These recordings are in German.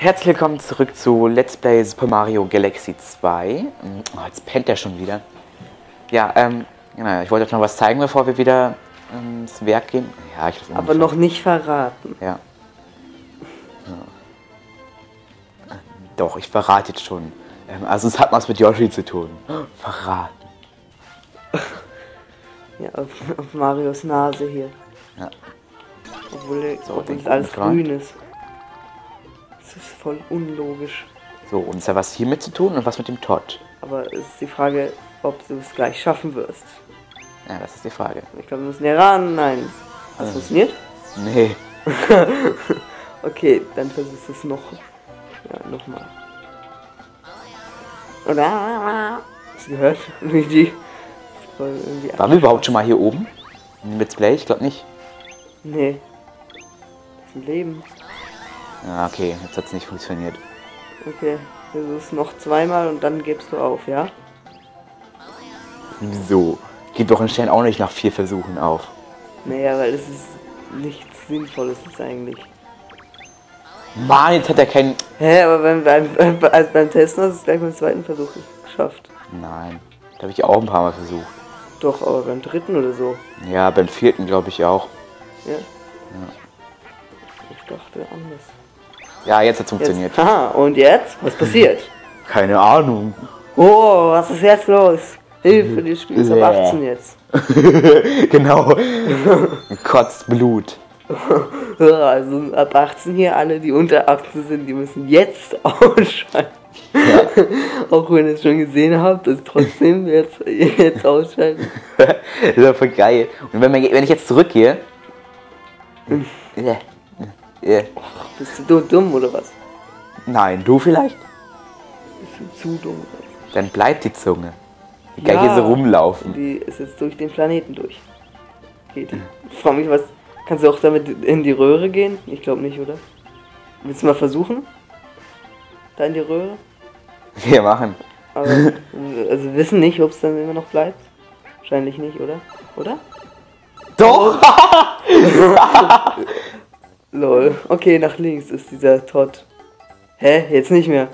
Herzlich willkommen zurück zu Let's Play Super Mario Galaxy 2. Oh, jetzt pennt der schon wieder. Ja, genau, ich wollte euch noch was zeigen, bevor wir wieder ins Werk gehen. Ja, ich aber noch nicht verraten. Ja. Ja. Doch, ich verrate jetzt schon. Also es hat was mit Yoshi zu tun. Verraten. Ja, auf Marios Nase hier. Ja. Obwohl so, das alles grün ist. Das ist voll unlogisch. So, und es hat was hiermit zu tun und was mit dem Tod. Aber es ist die Frage, ob du es gleich schaffen wirst. Ja, das ist die Frage. Ich glaube, wir müssen ja ran. Nein. Hast du funktioniert? Nee. Okay, dann versuchst du es noch. Ja, nochmal. Hast du gehört? Luigi. Waren wir überhaupt schon mal hier oben? Im Let's Play? Ich glaube nicht. Nee. Das ist ein Leben. Ah, okay, jetzt hat es nicht funktioniert. Okay, versuch's noch zweimal und dann gibst du auf, ja? Wieso? Gib doch einen Stern auch nicht nach 4 Versuchen auf. Naja, weil es ist nichts Sinnvolles ist eigentlich. Mann, jetzt hat er keinen... Hä, aber beim Testen hast du es gleich beim zweiten Versuch geschafft. Nein, da habe ich auch ein paar Mal versucht. Doch, aber beim dritten oder so. Ja, beim vierten glaube ich auch. Ja? Ja. Ich dachte anders. Ja, jetzt hat es funktioniert. Jetzt. Aha, und jetzt? Was passiert? Keine Ahnung. Oh, was ist jetzt los? Hilfe, die Spiel ist ab 18 jetzt. Genau. Kotzt Blut. Also ab 18 hier, alle, die unter 18 sind, die müssen jetzt ausschalten. Ja. Auch wenn ihr es schon gesehen habt, ist trotzdem jetzt ausschalten. Das ist voll geil. Und wenn ich jetzt zurückgehe... Yeah. Oh, bist du dumm oder was? Nein, du vielleicht? Bist du zu dumm? Dann bleibt die Zunge. Die kann hier so rumlaufen. Die ist jetzt durch den Planeten durch. Geht. Ich frage mich, was. Kannst du auch damit in die Röhre gehen? Ich glaube nicht, oder? Willst du mal versuchen? Da in die Röhre? Wir machen. Aber, also wissen nicht, ob es dann immer noch bleibt. Wahrscheinlich nicht, oder? Oder? Doch! Lol. Okay, nach links ist dieser Tod. Hä? Jetzt nicht mehr.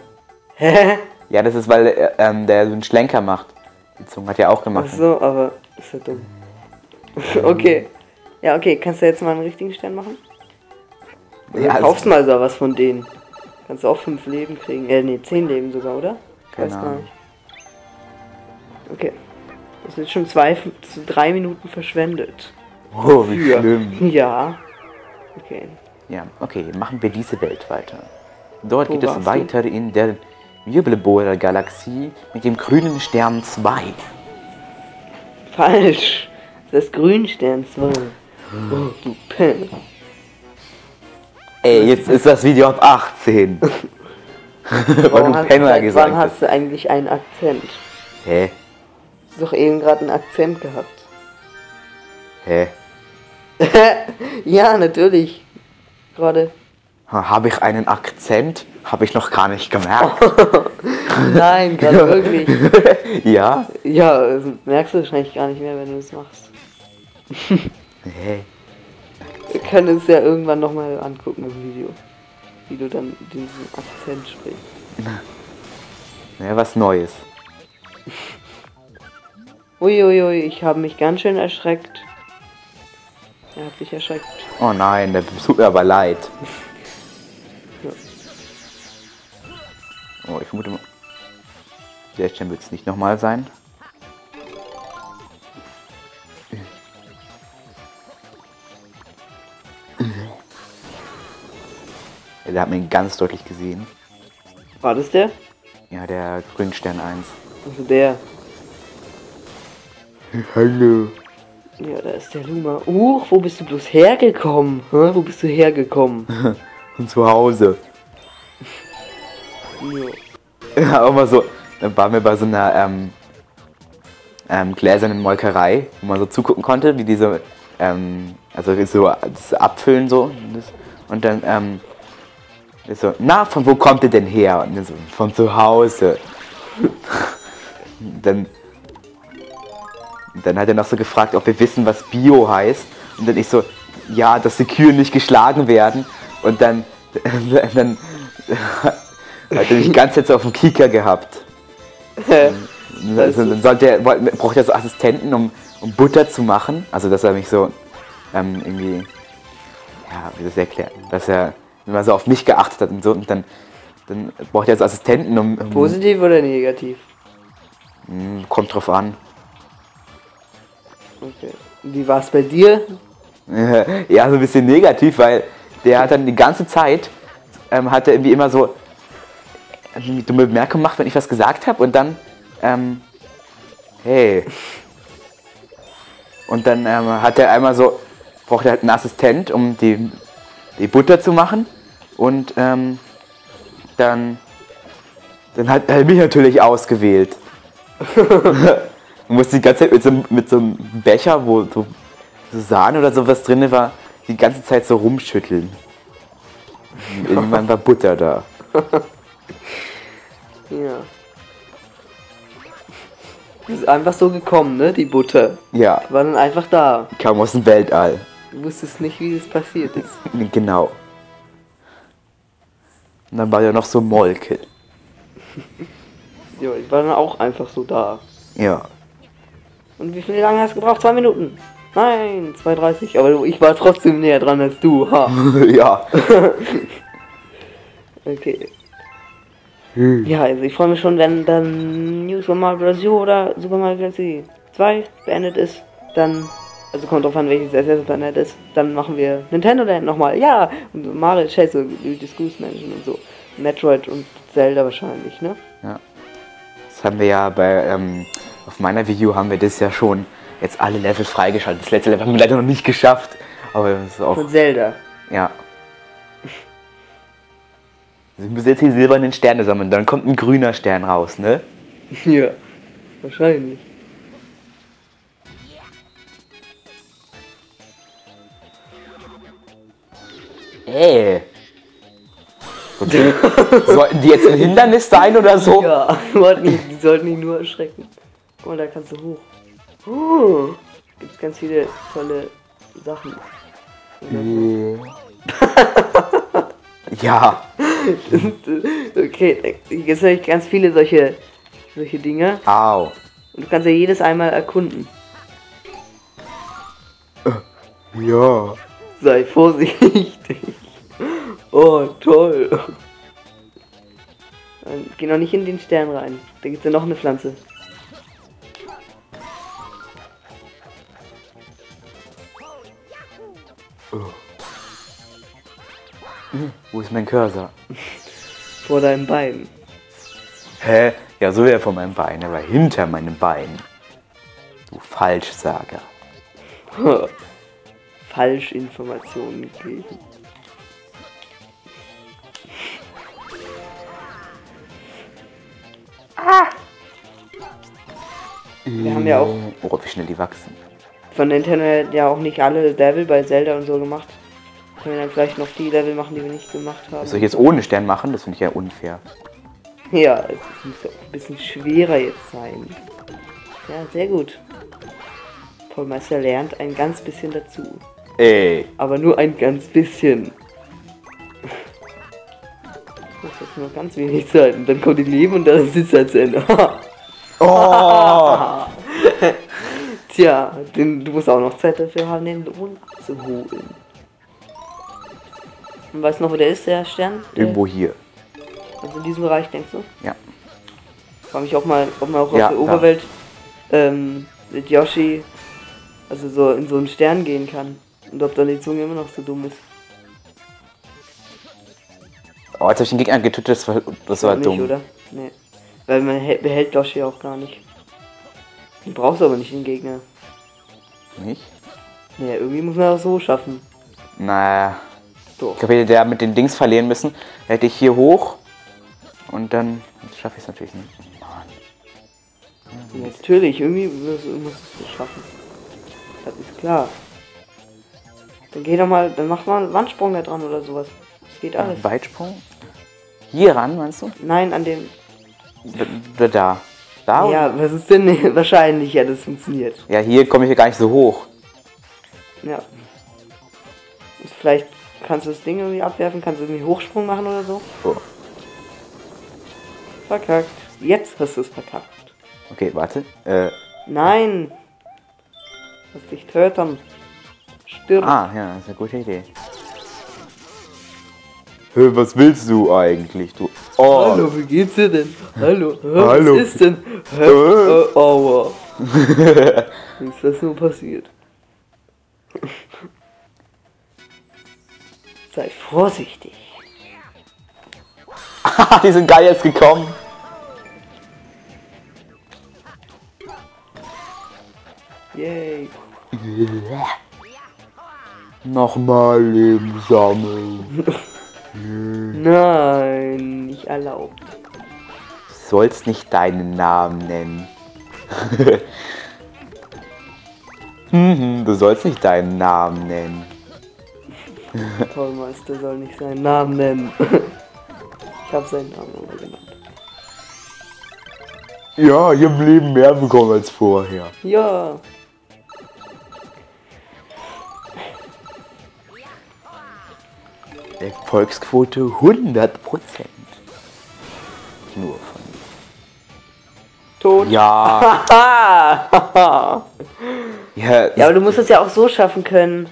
Hä? Ja, das ist, weil der so einen Schlenker macht. Die Zunge hat ja auch gemacht. Ach so, aber ist ja dumm. Okay. Ja, okay. Kannst du jetzt mal einen richtigen Stern machen? Ja, kaufst mal so was von denen. Kannst du auch 5 Leben kriegen. Nee, 10 Leben sogar, oder? Genau. Weiß gar nicht. Okay. Das sind schon 2 zu 3 Minuten verschwendet. Oh, wie schlimm. Ja. Okay. Ja, okay, machen wir diese Welt weiter. Dort geht es weiter in der Wirbelbohrer-Galaxie mit dem grünen Stern 2. Falsch! Das ist Grünstern 2. Oh, du Penner. Ey, jetzt ist das Video ab 18. Weil du Penner gesagt hast. Wann hast du eigentlich einen Akzent? Hä? Du hast doch eben gerade einen Akzent gehabt. Hä? Ja, natürlich. Gerade. Habe ich einen Akzent? Habe ich noch gar nicht gemerkt. Nein, gerade wirklich. Ja? Ja, das merkst du wahrscheinlich gar nicht mehr, wenn du es machst. Hey. Wir können es ja irgendwann nochmal angucken im Video. Wie du dann diesen Akzent sprichst. Ja, was Neues. Uiuiui, ich habe mich ganz schön erschreckt. Er hat sich erschreckt. Oh nein, der tut mir aber leid. Ja. Oh, ich vermute mal... Der Stern wird es nicht nochmal sein. Der hat mich ganz deutlich gesehen. War das der? Ja, der Grünstern 1. Also der. Hallo. Ja, da ist der Luma. Wo bist du bloß hergekommen? Hä? Wo bist du hergekommen? Von zu Hause. Ja, auch mal so. Dann waren wir bei so einer gläsernen Molkerei, wo man so zugucken konnte, wie diese, also so das Abfüllen so. Und dann, ist so, na, von wo kommt ihr denn her? Und dann so, von zu Hause. Dann hat er noch so gefragt, ob wir wissen, was Bio heißt. Und dann ich so, ja, dass die Kühe nicht geschlagen werden. Und dann Hat er mich ganz jetzt auf dem Kieker gehabt. Dann braucht er so Assistenten, um Butter zu machen. Also, dass er mich so irgendwie, ja, wie das erklärt, dass er immer so auf mich geachtet hat und so. Und dann braucht er so Assistenten, um positiv oder negativ? Kommt drauf an. Okay. Wie war es bei dir? Ja, so ein bisschen negativ, weil der hat dann die ganze Zeit, hat er irgendwie immer so dumme Bemerkungen gemacht, wenn ich was gesagt habe, und dann, hey. Und dann hat er einmal so, braucht er halt einen Assistent, um die Butter zu machen, und dann hat er mich natürlich ausgewählt. Man musste die ganze Zeit mit so einem Becher, wo so Sahne oder sowas drin war, die ganze Zeit so rumschütteln. Und irgendwann war Butter da. Ja. Das ist einfach so gekommen, ne, die Butter. Ja. Die war dann einfach da. Kam aus dem Weltall. Du wusstest nicht, wie das passiert ist. Genau. Und dann war ja noch so Molke. Ja, die war dann auch einfach so da. Ja. Und wie viel lange hast du gebraucht? 2 Minuten? Nein, 2:30. Aber ich war trotzdem näher dran als du. Ha. Ja. Okay. Ja, also ich freue mich schon, wenn dann New Super Mario Bros. Oder Super Mario Galaxie 2 beendet ist. Dann, also kommt drauf an, welches erst beendet ist. Dann machen wir Nintendo Land nochmal. Ja, und Mario Chase und das Goose Mansion und so. Metroid und Zelda wahrscheinlich, ne? Ja. Das haben wir ja bei, auf meiner Wii U haben wir das ja schon jetzt alle Level freigeschaltet. Das letzte Level haben wir leider noch nicht geschafft. Aber das ist auch... Von Zelda. Ja. Wir müssen jetzt die silbernen Sterne sammeln, dann kommt ein grüner Stern raus, ne? Ja, wahrscheinlich. Ey! Okay. Sollten die jetzt ein Hindernis sein oder so? Ja, die sollten nicht nur erschrecken. Guck mal, da kannst du hoch. Gibt's ganz viele tolle Sachen. Ja. Okay, jetzt habe ich ganz viele solche Dinge. Au. Und du kannst ja jedes einmal erkunden. Ja. Sei vorsichtig. Oh, toll. Geh noch nicht in den Stern rein. Da gibt es ja noch eine Pflanze. Oh. Wo ist mein Cursor? Vor deinem Bein. Hä? Ja, so wäre vor meinem Bein, aber hinter meinem Bein. Du Falschsager. Falschinformationen geben. Ah! Wir haben ja auch... Oh, wie schnell die wachsen. Von Nintendo ja auch nicht alle Level bei Zelda und so gemacht. Können wir dann vielleicht noch die Level machen, die wir nicht gemacht haben. Das soll ich jetzt ohne Stern machen? Das finde ich ja unfair. Ja, es muss ja auch ein bisschen schwerer jetzt sein. Ja, sehr gut. Paul_meister lernt ein ganz bisschen dazu. Ey. Aber nur ein ganz bisschen. Das ist jetzt nur ganz wenig Zeit. Und dann kommt die Leben und dann sitzt er zu Ende. Oh. Tja, du musst auch noch Zeit dafür haben, den Lohn abzuholen. Und weißt du noch, wo der ist, der Stern? Irgendwo hier. Also in diesem Bereich, denkst du? Ja. Frage mich auch mal, ob man auch auf der Oberwelt mit Yoshi, also so in so einen Stern gehen kann. Und ob dann die Zunge immer noch so dumm ist. Oh, jetzt habe ich den Gegner getötet, das war dumm. Nicht, oder? Nee. Weil man behält Yoshi auch gar nicht. Du brauchst aber nicht den Gegner. Nicht? Naja, irgendwie muss man das so schaffen. Naja. So. Ich glaube, hätte der mit den Dings verlieren müssen, hätte ich hier hoch und dann schaffe ich es natürlich nicht. Mann. Natürlich, irgendwie muss es schaffen. Das ist klar. Dann geh doch mal, dann mach mal einen Wandsprung da dran oder sowas. Das geht alles. Ein Weitsprung? Hier ran, meinst du? Nein, an dem... Da. Da? Ja, was ist denn wahrscheinlich, ja, das funktioniert. Ja, hier komme ich ja gar nicht so hoch. Ja. Ist vielleicht... Kannst du das Ding irgendwie abwerfen? Kannst du irgendwie Hochsprung machen oder so? Oh. Verkackt. Jetzt hast du es verkackt. Okay, warte. Nein! Lass dich töten. Stirb. Ah, ja, das ist eine gute Idee. Hö, was willst du eigentlich, du... Oh. Hallo, wie geht's dir denn? Hallo, hör, hallo. Was ist denn? Hör, aua. Wie ist das nur passiert? Sei vorsichtig. Die sind geil jetzt gekommen. Yay. Yeah. Nochmal Leben sammeln. Nein, nicht erlaubt. Du sollst nicht deinen Namen nennen. Du sollst nicht deinen Namen nennen. Paul_meister soll nicht seinen Namen nennen. Ich habe seinen Namen aber genannt. Ja, ich habe im Leben mehr bekommen als vorher. Ja. Erfolgsquote 100%. Nur von mir. Tot. Ja. Ja, aber du musst es ja auch so schaffen können.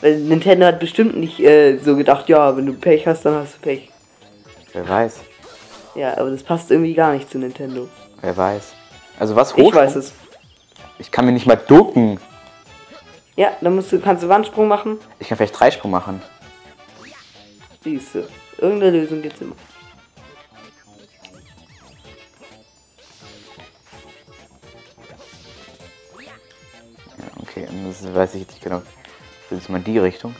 Weil Nintendo hat bestimmt nicht so gedacht, ja, wenn du Pech hast, dann hast du Pech. Wer weiß. Ja, aber das passt irgendwie gar nicht zu Nintendo. Wer weiß. Also was hoch? Ich weiß es. Ich kann mir nicht mal ducken. Ja, dann kannst du Wandsprung machen. Ich kann vielleicht Dreisprung machen. Siehst du, irgendeine Lösung gibt's immer. Ja, okay, das weiß ich jetzt nicht genau. Das ist mal in die Richtung.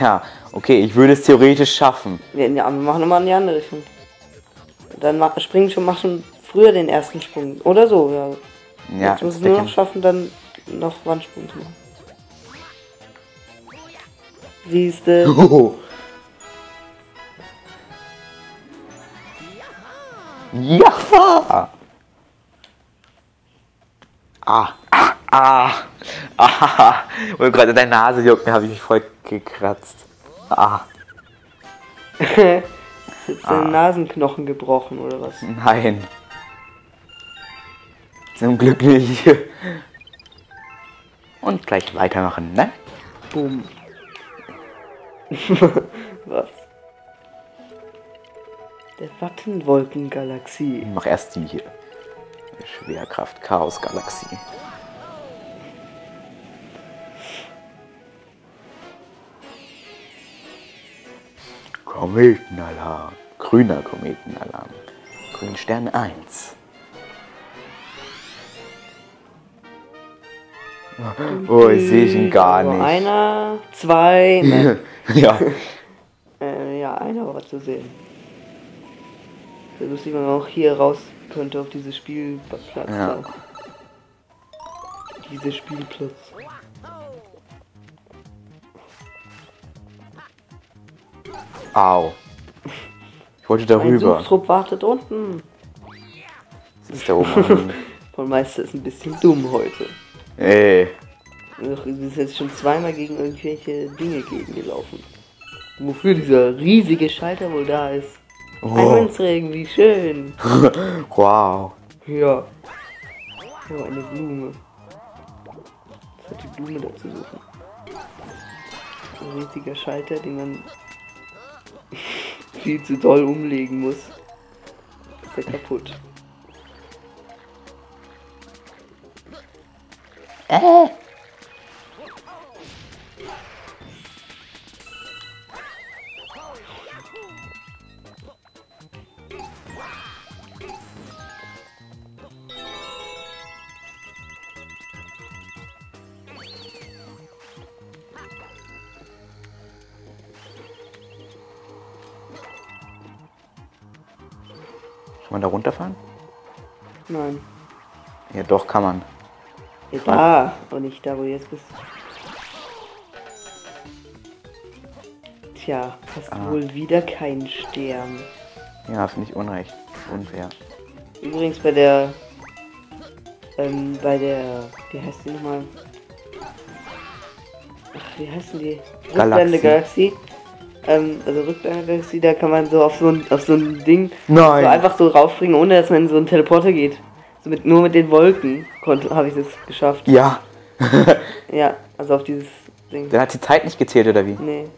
Ja, okay, ich würde es theoretisch schaffen. Ja, wir machen nochmal in die andere Richtung. Dann mach schon früher den ersten Sprung. Oder so, ja. Ja, jetzt müssen wir nur noch schaffen, dann noch Wandsprung zu machen. Siehste. Oh. Ja! Ah, ah, ah, ah, oh Gott, deine Nase juckt mir, habe ich mich voll gekratzt. Ah. Ist jetzt dein Nasenknochen gebrochen oder was? Nein. Zum Glück nicht. Und gleich weitermachen, ne? Boom. Was? Der Wattenwolkengalaxie. Mach erst die hier. Schwerkraft-Chaos-Galaxie. Kometenalarm. Grüner Kometenalarm. Grünstern 1. Oh, ich sehe ihn gar nicht. Einer, zwei, ne? Ja. Ja, einer war zu sehen. Sehr lustig, wenn man auch hier raus könnte auf dieses Spielplatz. Ja. Diese Spielplatz. Au. Ich wollte darüber. Der Suchtrupp wartet unten. Das ist da oben. Paul_meister ist ein bisschen dumm heute. Ey. Wir sind jetzt schon zweimal gegen irgendwelche Dinge gelaufen. Wofür dieser riesige Schalter wohl da ist. Oh. Ein Münzregen, wie schön. Wow. Ja. Oh, eine Blume. Was hat die Blume dazu suchen? Ein riesiger Schalter, den man viel zu doll umlegen muss. Ist ja kaputt. Kann man da runterfahren? Nein. Ja, doch kann man. Ja, da und nicht da, wo du jetzt bist. Tja, hast wohl wieder keinen Stern. Ja, finde ich unrecht. Unfair. Übrigens bei der, wie heißt die nochmal? ach, wie heißen die? Rückblende-Galaxie. Also Rückblende-Galaxie, da kann man so auf so ein Ding so einfach so raufspringen, ohne dass man in so einen Teleporter geht. So nur mit den Wolken habe ich das geschafft. Ja. Ja, also auf dieses Ding. Dann hat die Zeit nicht gezählt, oder wie? Nee.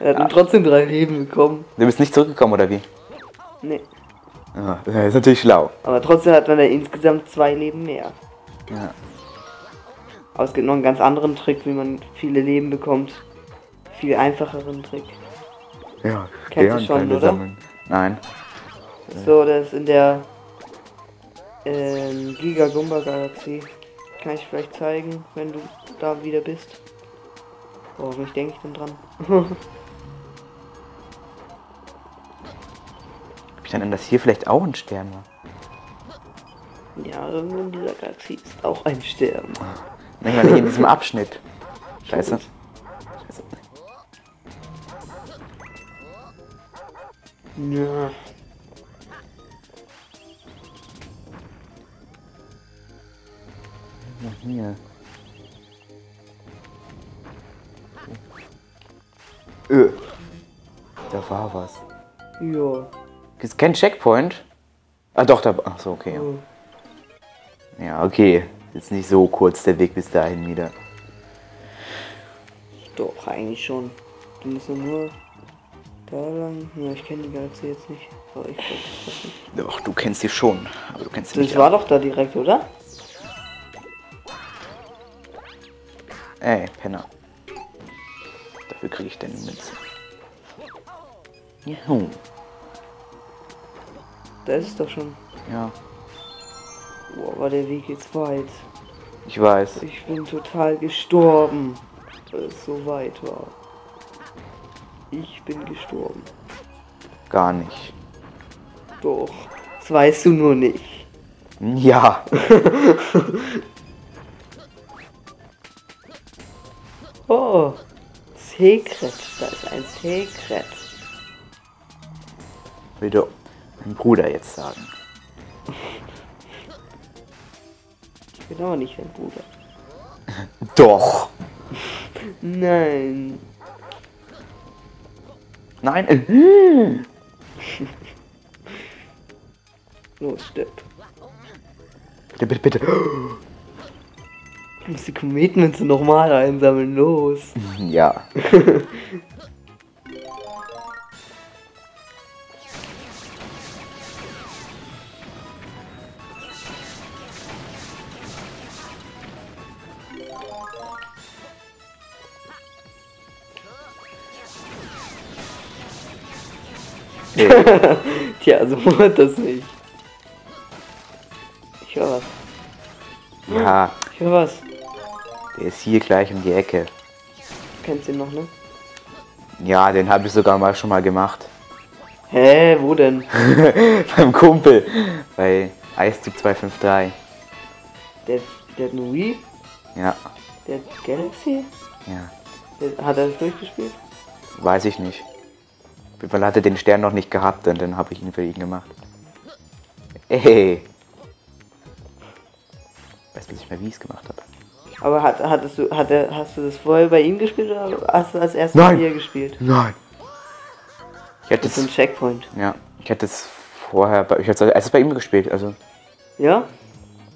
Er hat trotzdem 3 Leben bekommen. Du bist nicht zurückgekommen, oder wie? Nee. Ah, das ist natürlich schlau. Aber trotzdem hat man ja insgesamt 2 Leben mehr. Ja. Aber es gibt noch einen ganz anderen Trick, wie man viele Leben bekommt. Viel einfacheren Trick. Ja, kennst du schon, oder? Sammeln. Nein. So, das ist in der Giga-Gumba-Galaxie. Kann ich vielleicht zeigen, wenn du da wieder bist. Oh, mich denke ich denn dran? Hab ich dann an das hier vielleicht auch ein Stern war? Ja, irgendwo in dieser Galaxie ist auch ein Stern. Naja, nicht in diesem Abschnitt. Scheiße. Scheiße. Ja. Hier. Da war was. Ja. Ist kein Checkpoint? Ah doch, da. Ach so, okay. Ja. Ja, okay. Jetzt nicht so kurz der Weg bis dahin wieder. Doch, eigentlich schon. Du musst nur da lang. Ja, ich kenne die Galaxie jetzt nicht. Aber ich glaub, das nicht. Doch, du kennst sie schon. Aber du kennst sie nicht. Das war doch da direkt, oder? Ey, Penner. Dafür kriege ich denn eine Münze. Juhu. Da ist es doch schon. Ja. Boah, aber der Weg ist weit. Ich weiß. Ich bin total gestorben, weil es so weit war. Ich bin gestorben. Gar nicht. Doch. Das weißt du nur nicht. Ja. Oh, Secret, da ist ein Secret. Würde mein Bruder jetzt sagen. Ich bin aber nicht dein Bruder. Doch. Nein. Nein. Los, stirb. Bitte, bitte, bitte. Ich muss die Kometenmünze nochmal einsammeln, los! Ja. Tja, so wird das nicht. Ich höre was. Ja. Ich höre was. Der ist hier gleich um die Ecke. Kennst du ihn noch, ne? Ja, den habe ich sogar mal schon mal gemacht. Hä, wo denn? Beim Kumpel. Bei Eiszug 253. Der hat eine Wii? Ja. Der hat Galaxy? Ja. Hat er das durchgespielt? Weiß ich nicht. Auf jeden Fall hat er den Stern noch nicht gehabt und dann habe ich ihn für ihn gemacht. Ey. Weiß nicht mehr, wie ich es gemacht habe. Aber hast du das vorher bei ihm gespielt oder hast du das erste Mal hier gespielt? Nein. Ich hatte das ist ein Checkpoint. Ja, ich hatte es vorher bei ihm gespielt, also. Ja?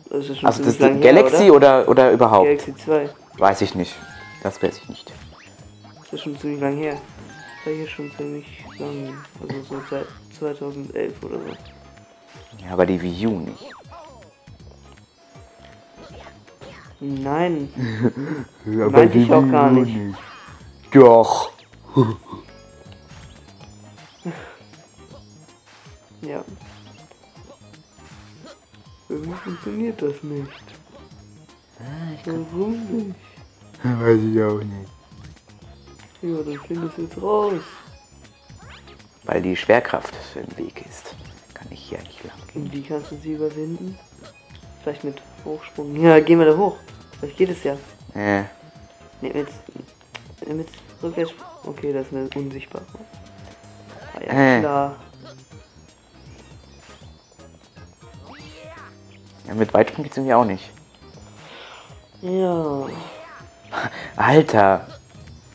Das ist schon also das lange Galaxy her, oder überhaupt? Galaxy 2. Weiß ich nicht. Das weiß ich nicht. Das ist schon ziemlich lang her. Das war hier schon ziemlich lang. Also so seit 2011 oder so. Ja, aber die Wii U nicht. Nein. Meinte ich auch gar nicht. Doch. Ja. Irgendwie funktioniert das nicht. Warum nicht? Weiß ich auch nicht. Ja, dann findest du jetzt raus. Weil die Schwerkraft im Weg ist. Kann ich hier nicht lang gehen. Und wie kannst du sie überwinden? Vielleicht mit Hochsprung. Ja, gehen wir da hoch. Vielleicht geht es ja. Ne, jetzt rückwärts. Okay, das ist eine unsichtbare. Ah ja, klar. Ja, mit Weitsprung geht es irgendwie auch nicht. Ja. Alter!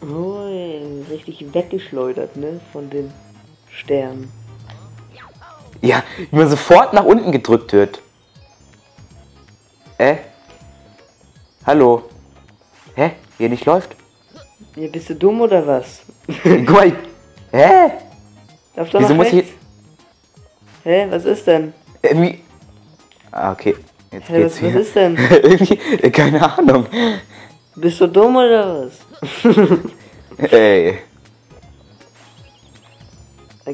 Ui, richtig weggeschleudert, ne? Von den Sternen. Ja, wie man sofort nach unten gedrückt wird. Hallo? Hä? Hier nicht läuft? Ja, bist du dumm oder was? Guck mal, hä? Darf doch noch rechts? Hä, was ist denn? Irgendwie... Ah, okay. Jetzt hä, geht's was ist denn? Irgendwie... Keine Ahnung. Bist du dumm oder was? Ey.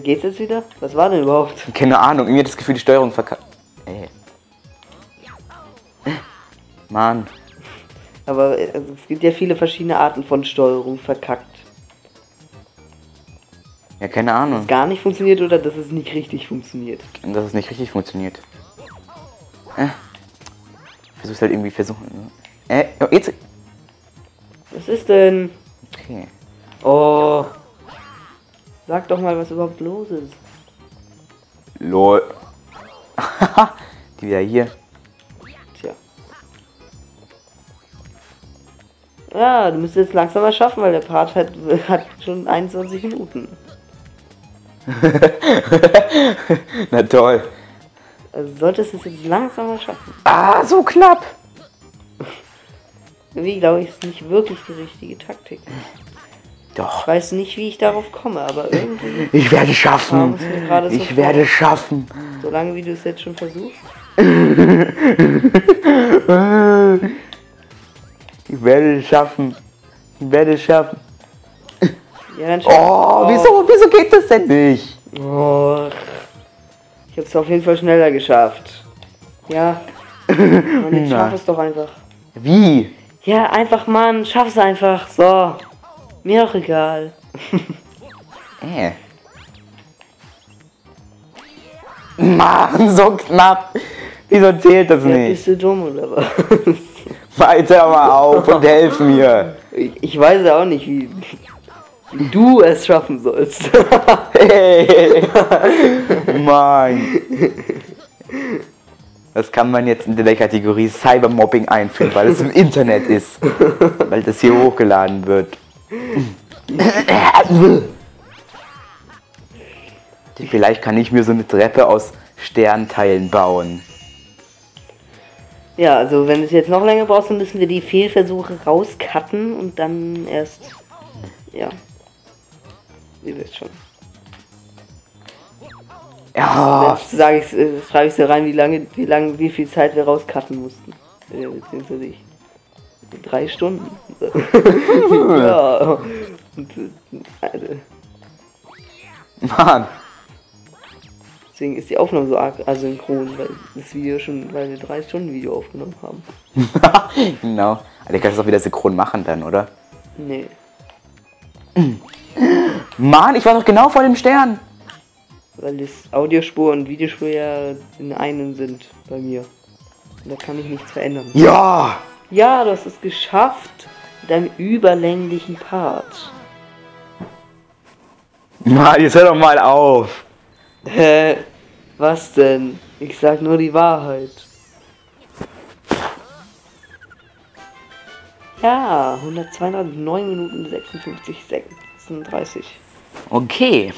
Geht's jetzt wieder? Was war denn überhaupt? Keine Ahnung, irgendwie hat das Gefühl, die Steuerung verkackt. Ey. Mann. Aber also, es gibt ja viele verschiedene Arten von Steuerung verkackt. Ja, keine Ahnung. Dass es gar nicht funktioniert oder dass es nicht richtig funktioniert? Dass es nicht richtig funktioniert. Versuch's halt irgendwie versuchen. Jetzt. Was ist denn? Okay. Oh. Sag doch mal, was überhaupt los ist. Lol. Die wieder hier. Ja, du musst jetzt langsam mal schaffen, weil der Part hat schon 21 Minuten. Na toll. Also solltest du es jetzt langsam mal schaffen. Ah, so knapp! Irgendwie glaube ich, ist nicht wirklich die richtige Taktik. Doch. Ich weiß nicht, wie ich darauf komme, aber irgendwie... Ich werde schaffen! Ich werde schaffen! Solange wie du es jetzt schon versuchst. Ich werde es schaffen. Ich werde es schaffen. Ja, dann oh, wieso geht das denn nicht? Oh, ich hab's auf jeden Fall schneller geschafft. Ja. Mann, ich schaff es doch einfach. Wie? Ja, einfach, Mann. Schaff es einfach. So. Mir auch egal. Mann, so knapp. Wieso zählt das nicht? Bist du dumm oder was? Weiter mal auf und helf mir. Ich weiß ja auch nicht, wie du es schaffen sollst. Hey, Mann. Das kann man jetzt in der Kategorie Cybermobbing einführen, weil es im Internet ist. Weil das hier hochgeladen wird. Vielleicht kann ich mir so eine Treppe aus Sternteilen bauen. Ja, also wenn du es jetzt noch länger brauchst, dann müssen wir die Fehlversuche rauscutten und dann erst, ja, ihr wisst schon. Ja. Jetzt schreibe ich so rein, wie viel Zeit wir rauscutten mussten. Beziehungsweise ich. 3 Stunden. Ja. Mann. Deswegen ist die Aufnahme so arg asynchron, weil das Video schon, weil wir 3 Stunden Video aufgenommen haben. Genau. Also kannst du es auch wieder synchron machen dann, oder? Nee. Mann, ich war doch genau vor dem Stern! Weil das Audiospur und Videospur ja in einem sind bei mir. Und da kann ich nichts verändern. Ja! Ja, du hast es geschafft mit einem überlänglichen Part. Mann, jetzt hör doch mal auf! Hä? Was denn? Ich sag nur die Wahrheit. Ja, 109 Minuten 56, 36. Okay.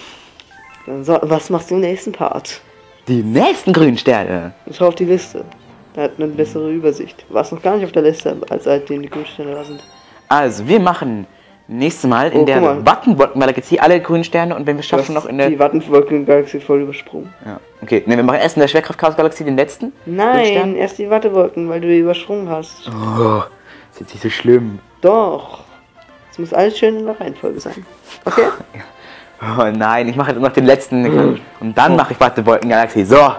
Dann so, was machst du im nächsten Part? Die nächsten grünen Sterne. Schau auf die Liste. Da hat man eine bessere Übersicht. War es noch gar nicht auf der Liste, als seitdem die grünen Sterne da sind. Also, wir machen... Nächstes Mal in der Wattenwolkengalaxie alle grünen Sterne und wenn wir schaffen noch in der... Die Wattenwolkengalaxie voll übersprungen. Ja, okay. Ne, wir machen erst in der Schwerkraft-Chaos-Galaxie den letzten. Nein, erst die Wattenwolken, weil du die übersprungen hast. Oh, ist jetzt nicht so schlimm. Doch. Es muss alles schön in der Reihenfolge sein. Okay? Oh nein, ich mache jetzt noch den letzten und dann mache ich Wattenwolkengalaxie. So.